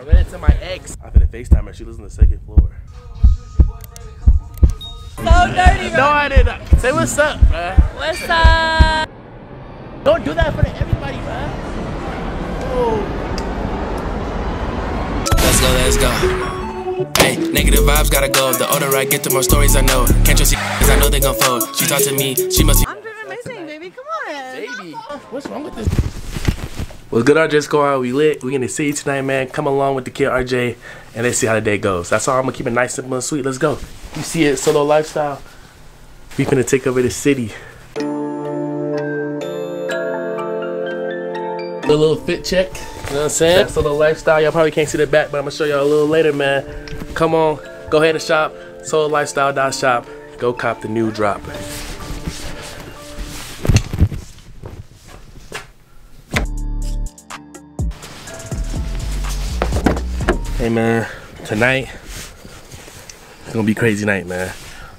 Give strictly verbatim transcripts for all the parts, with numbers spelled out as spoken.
I ran into my ex. I've been a FaceTime her. She lives on the second floor. So dirty, bro. No, I didn't. Say what's up, bro. What's up? Don't do that in front of everybody, bro. Let's go, let's go. Hey, negative vibes gotta go. The older I get, the more stories I know. Can't trust you, cause I know they gon' fold. She talk to me, she must be. I'm doing amazing, baby, come on. Baby, what's wrong with this? What's good, R J Squad? We lit, we in the city tonight, man. Come along with the kid R J, and let's see how the day goes. That's all, I'm gonna keep it nice, simple, and sweet. Let's go. You see it, Solo Lifestyle. We finna take over the city. A little fit check, you know what I'm saying? That's Solo Lifestyle. Y'all probably can't see the back, but I'm gonna show y'all a little later, man. Come on, go ahead and shop. Solo Lifestyle dot shop. Go cop the new drop. Hey man, tonight it's gonna be a crazy night, man.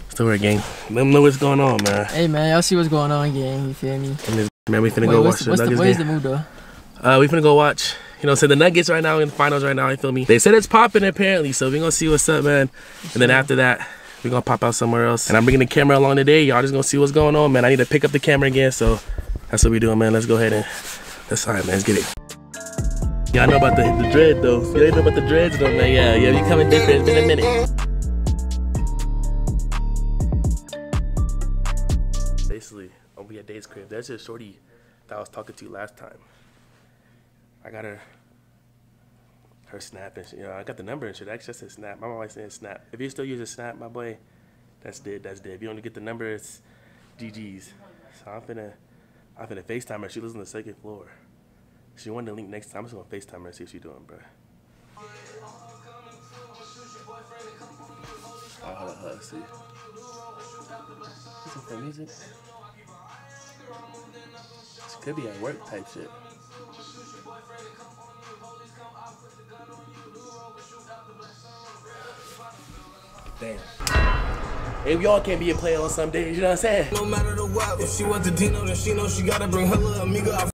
Still here, gang. Let them know what's going on, man. Hey man, y'all see what's going on, gang. You feel me? And man, we finna Wait, go watch the, the Nuggets. Where's the mood though? Uh, we finna go watch, you know, so the Nuggets right now in the finals right now, you feel me? They said it's popping apparently, so we gonna see what's up, man. And then after that, we gonna pop out somewhere else. And I'm bringing the camera along today. Y'all just gonna see what's going on, man. I need to pick up the camera again, so that's what we doing, man. Let's go ahead and, that's all right, man. Let's get it. Y'all know about the, the dread though. Y'all know about the dreads though, man. Yeah, yeah, we coming different. It's been a minute. Basically, I'm gonna be at Dave's crib. That's just shorty that I was talking to last time. I got her, her snap and shit. You know, I got the number and shit. Actually, I said snap. My mom always said snap. If you still use a snap, my boy, that's dead. That's dead. If you want to get the number, it's G G's. So I'm finna, I'm finna FaceTime her. She lives on the second floor. She wanted the link next time. I'm just gonna FaceTime her and see what she's doing, bro. I'll holla her, see. This is some music. This could be at work type shit. Damn. Hey, y'all can't be a player on some days, you know what I'm saying? No matter the what, if she wants the Dino, then she knows she gotta bring her little amigo. I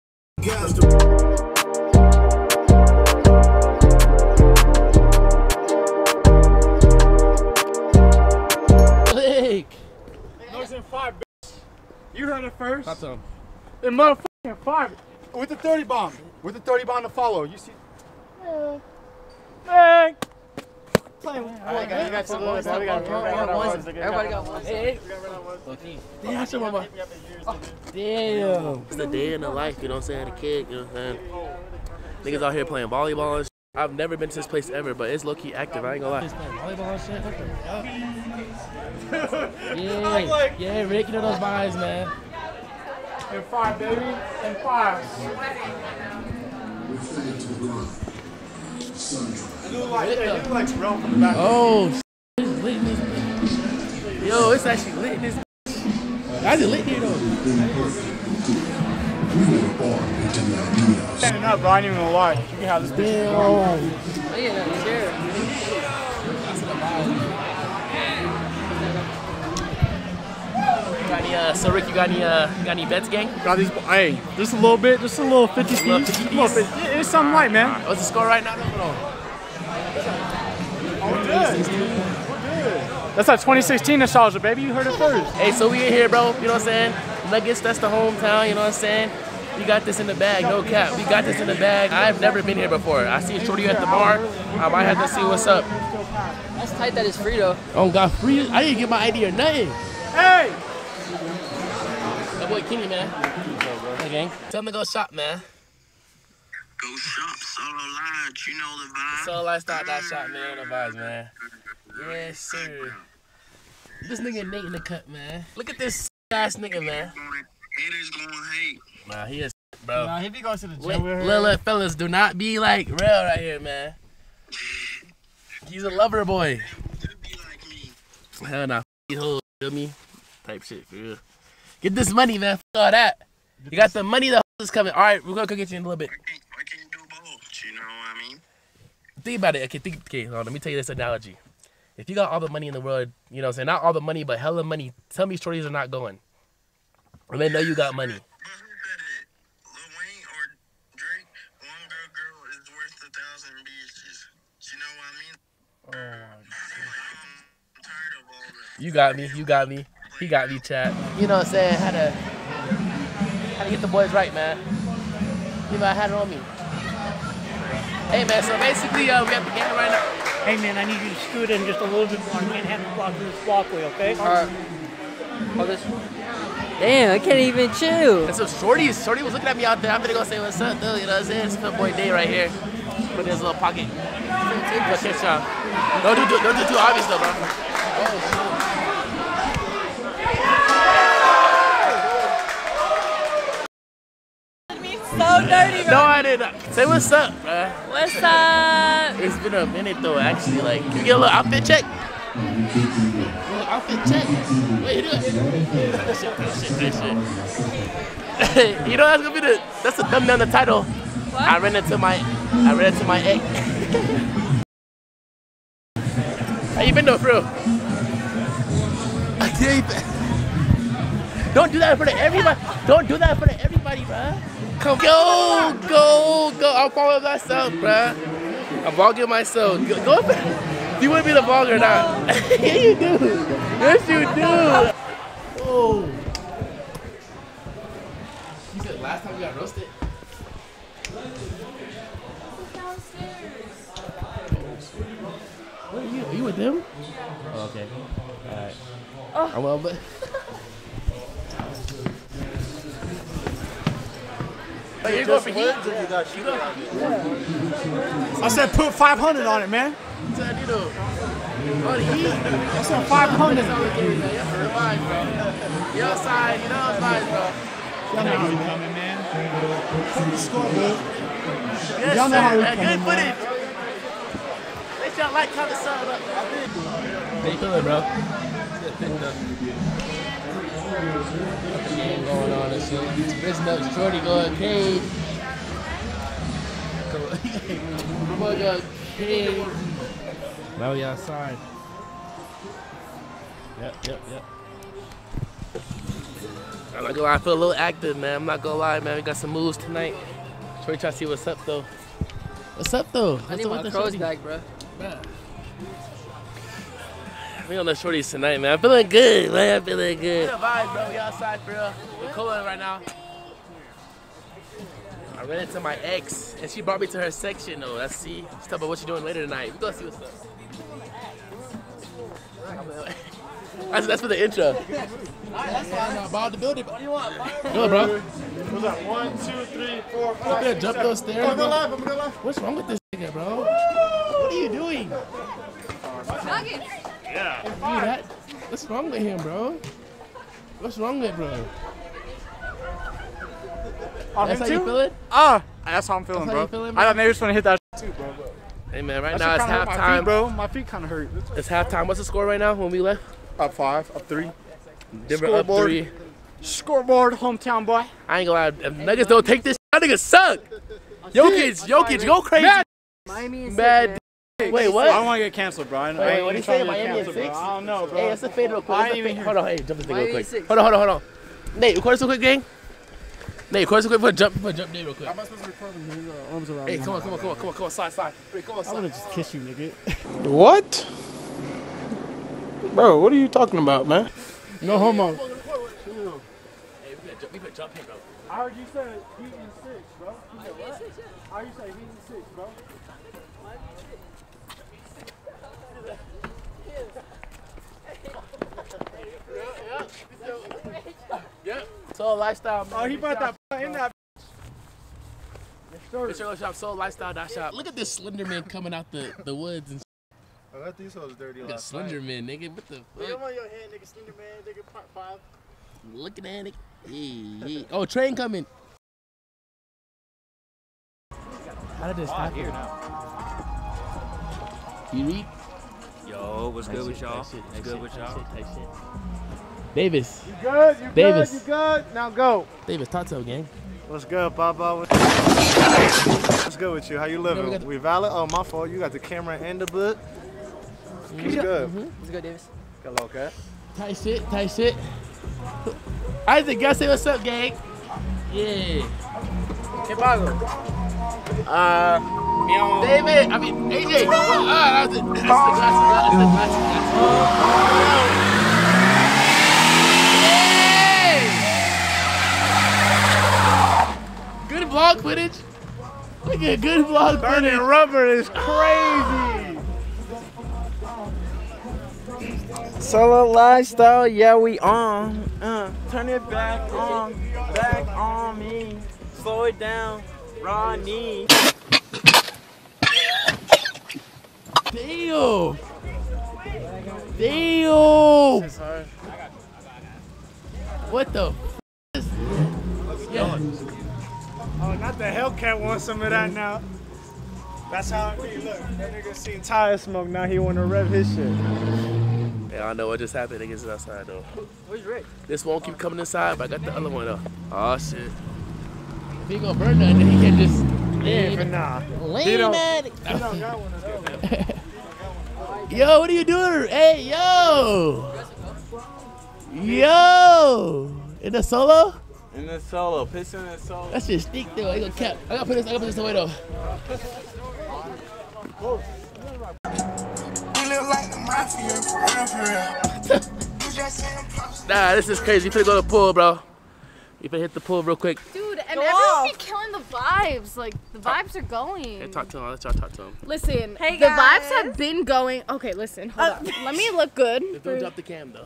Lake! North and five, bitch. You heard it first. Stop them. They're motherfucking five. With the thirty bomb. With the thirty bomb to follow. You see? Yeah. Hey! Playing with one. Right, you got some ones. We got ones. Everybody got ones. Hey, we got rid of ones. Damn, shit, mama. Damn. It's a day in the life, you know what I'm saying? A kid, you know what I'm saying? Niggas out here playing volleyball and shit. I've never been to this place ever, but it's low-key active, I ain't gonna lie. He's playing volleyball and shit? What the fuck? Yeah, yeah, Rick, you know those vibes, man. And five, baby. And five. We're fitting to run. Oh, it's lit in this. Yo, it's actually lit in this. I just lit here though. Standing up, bro. I ain't even gonna lie. You can have this bitch. Oh yeah, that's sure. You got any? Uh, so Rick, you got any? Uh, you got any bets, gang? Got these. Hey, just a little bit, just a little fifty piece. It's something light, man. What's the score right now? We're good. We're good. That's that twenty sixteen nostalgia, baby. You heard it first. Hey, so we in here, bro. You know what I'm saying? Nuggets, that's the hometown. You know what I'm saying? We got this in the bag. No cap. We got this in the bag. I've never been here before. I see shorty at the bar. I might have to see what's up. That's tight that it's free, though. Oh, God, free? I didn't get my I D or nothing. Hey! That boy Kenny, man. Hey, gang. Tell him to go shop, man. Go shop, Solo Lodge, you know the vibe. Solo Lifestyle dot shop, man, the vibes, man. Yes, sir. This nigga Nate in the cut, man. Look at this ass nigga, man. Haters gonna hate. Nah, he is, bro. Nah, he be going to the gym. Little, little fellas, do not be like real right here, man. He's a lover boy. Be like me. Hell nah, f***ing hoes, feel me? Type shit, for real. Get this money, man, f*** all that. You got the money, the hoes is coming. All right, we're gonna go get you in a little bit. You know what I mean? Think about it. Okay, think, okay, hold on, let me tell you this analogy. If you got all the money in the world, you know what I'm saying? Not all the money, but hella money. Tell me shorties are not going. And they know you got money. But who said it? Lil Wayne or Drake? One girl girl is worth a thousand bitches. You know what I mean? Oh my God. You got me. You got me. He got me, chat. You know what I'm saying? How to, how to get the boys right, man. You know, I had it on me. Hey, man, so basically, uh, we have the game right now. Hey, man, I need you to scoot in just a little bit more. I can't have you block this walkway, okay? All right. Oh, this. Damn, I can't even chew. And so Shorty, Shorty was looking at me out there. I'm gonna go say what's up, though. You know what I'm saying? It's my boy Day right here. Put in his little pocket. But shit, y'all. Don't do, do, don't do too obvious though, bro. So dirty, bro. No, I didn't. Say what's up, bro. What's up? It's been a minute though, actually. Like, can we get a little outfit check? Outfit check. Wait, do it. That shit, that shit, that shit. You know that's gonna be the that's the thumbnail, the title. What? I ran into my I ran into my egg. How you been though, bro? I can't. Don't do that in front of everybody. Don't do that in front of everybody, bro. Come go, go, go. I'm following myself, bro. I'm vlogging myself. Go, go back. Do you want to be the vlog or not? No. Yeah, you do. Yes, you do. Oh. You said last time we got roasted. What are you? Are you with them? Oh, okay. All right. Oh. I'm well, but. Oh, you're going for heat? Yeah. I said put five hundred on it, man. I said five hundred. You're outside, you know I'm fine, bro. Y'all know how we coming, man. Put the score, bro. Y'all know how we coming, man. Good footage. Make sure y'all like, comment, sub up. How you feeling, bro? It's picked up. The game going on and shit. It's business. Shorty going paid. Come on, going paid. Now we outside. Yep, yep, yep. I'm not gonna lie, I feel a little active, man. I'm not gonna lie, man. We got some moves tonight. Shorty try to see what's up, though. What's up, though? What's I need up my crow's back, bro. Bruh. We on the shorties tonight, man. I'm feeling good, man. I'm feeling good. Good vibe, bro. We outside, for real. We're cooling right now. I ran into my ex, and she brought me to her section, though. Let's see. Let's talk about what you're doing later tonight. We're gonna see what's up. That's, that's for the intro. That's why I'm not about to build it. What do you want? Good, bro. What's up? One, two, three, four, five. I'm gonna jump those stairs. I'm gonna live. I'm gonna live. What's wrong with this nigga, bro? Woo! What are you doing? Nuggets. Yeah. Dude, that, what's wrong with him, bro? What's wrong with bro? On that's how too? You feeling? Ah, that's how I'm feeling, that's bro. How you feeling, bro. I thought maybe just want to hit that too, bro. bro. Hey man, right now it's halftime, bro. My feet kind of hurt. It's halftime. What's the score right now when we left? Up five, up three. Denver up three. Scoreboard, hometown boy. I ain't gonna lie. If Nuggets don't take this, that nigga suck. Jokic, Jokic, go crazy. Mad. Miami is mad. Six. Wait, what? I don't want to get canceled, bro. I know. Wait, what do you say? Miami is six. I don't know, bro. Hey, that's a fade real quick. I didn't even hear. Hold on, hey, jump this thing real quick. Hold on, hold on, hold on. Nate, record us real quick, gang. Nate, record us real quick for a jump, for a jump, Nate, real quick. How am I supposed to record when his uh, arms around? Hey, come on, come on, come on, come on, come on, slide, slide. Hey, come on, slide. I wanna just kiss you, nigga. What? Bro, what are you talking about, man? No homo. Hey, we could jump him, bro. I heard you say heat in six, bro. You said what? I heard you say heat in six, bro. Yep. Solo Lifestyle, man. Oh, he brought that in that. It's your shop, Solo Lifestyle dot shop. Look at this Slenderman coming out the, the woods and shit. I got these hoes dirty look last night. Slenderman, nigga, what the fuck? Come on your head, nigga, Slenderman, nigga, part five. Looking at it. Yeah, yeah. Oh, train coming. How did this happen? Here now. You read? Yo, what's good with y'all? What's good with y'all? Davis. You good? You Davis. good? You good? Now go. Davis, talk to him, gang. What's good, Baba? What's good with you? How you living? No, we, we valid? Oh, my fault. You got the camera and the book. Mm-hmm. What's good? Mm-hmm. What's good, Davis? Hello, cat. Tight shit, tight shit. Isaac, gotta say what's up, gang. Yeah. Hey, Bago. Uh... David, I mean, A J. Well, uh, that's the classic. That's the classic. Good vlog footage. Look at good vlog footage. Burning rubber is crazy. Solo lifestyle, yeah, we on. Uh, turn it back on, back on me. Slow it down, Ronnie. Damn. Damn. What the f is this? Yeah. Oh, not the Hellcat wants some of that now. That's how it be. Look, that nigga seen tire smoke, now he want to rev his shit. Yeah, I know what just happened. Niggas outside, though. Where's Rick? This won't keep coming inside, but I got the other one, up. Oh, shit. If he gonna burn nothing, he can just... Yeah, but nah. Lean at it. He don't got one of those. Yo, what are you doing? Hey, yo! Yo! In the solo? In the solo, piss in the solo. That shit stink though. I gotta cap. I gotta put this. I gotta put this away though. Nah, this is crazy. You finna go to the pool, bro. You finna hit the pool real quick. Dude, and everyone's be killing the vibes. Like the vibes are going. Hey, talk to him. I'll let y'all talk to him. Listen, hey guys. The vibes have been going. Okay, listen. Hold uh, on. Let me look good. Don't for... drop the cam though.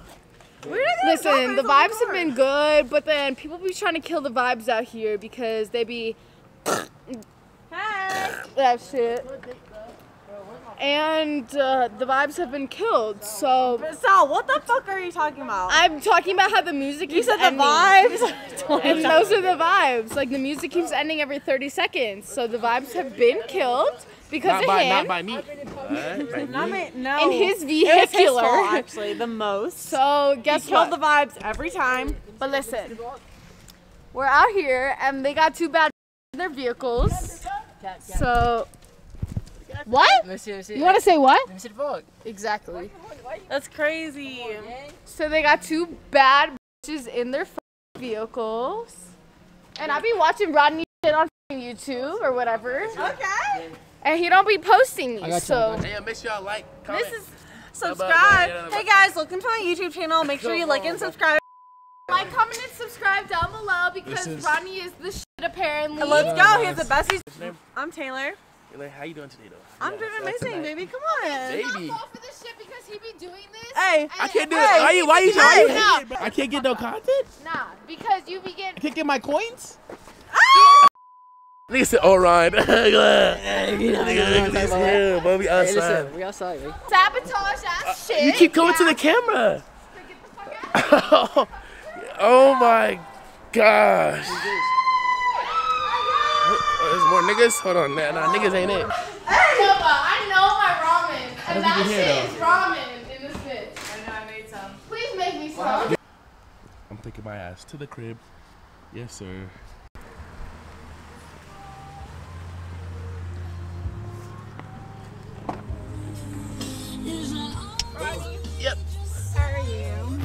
Listen, the vibes have been good, but then people be trying to kill the vibes out here because they be that shit. And uh, the vibes have been killed, so. Sal, what the fuck are you talking about? I'm talking about how the music keeps ending. You said the vibes? And those are the vibes. Like, the music keeps ending every thirty seconds, so the vibes have been killed. Because not of by, him. Not by me. Right, by me. No. In his vehicular. Fault, actually, the most. So, guess he what? Killed the vibes every time. But listen, we're out here and they got two bad in their vehicles. So, what? You want to say what? Exactly. That's crazy. So, they got two bad bitches in their vehicles. And I be watching Rodney shit on YouTube or whatever. Okay. And he don't be posting these, so. Hey, make sure y'all like, comment. This is, subscribe. Hey guys, look into my YouTube channel. Make sure you like and subscribe. Like, comment, and subscribe down below because is... Rodney is the shit apparently. Let's go, he's the best. He's... I'm Taylor. How you doing today though? I'm yeah, doing amazing, baby. Come on. Baby. He's not fault for this shit because he be doing this. Hey. I can't do hey, it. Why you, why you, why you, why you, why you I can't get no content? Nah, because you be getting. I can't get my coins? Ah! Nigga said, all right. We outside. We outside, baby. Sabotage that uh, shit. You keep going yeah. to the camera. So get the fuck out of here. Oh my gosh. There's more niggas? Hold on. Nah, nah, niggas ain't it. Hey, Nova, I know my ramen. And that shit though. Is ramen in this bitch. I know I made some. Please make me some. I'm taking my ass to the crib. Yes, sir.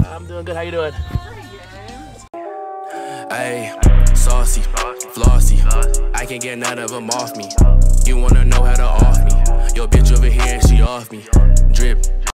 I'm doing good. How you doing? Hey, saucy, flossy. I can't get none of them off me. You wanna know how to off me? Your bitch over here, she off me. Drip.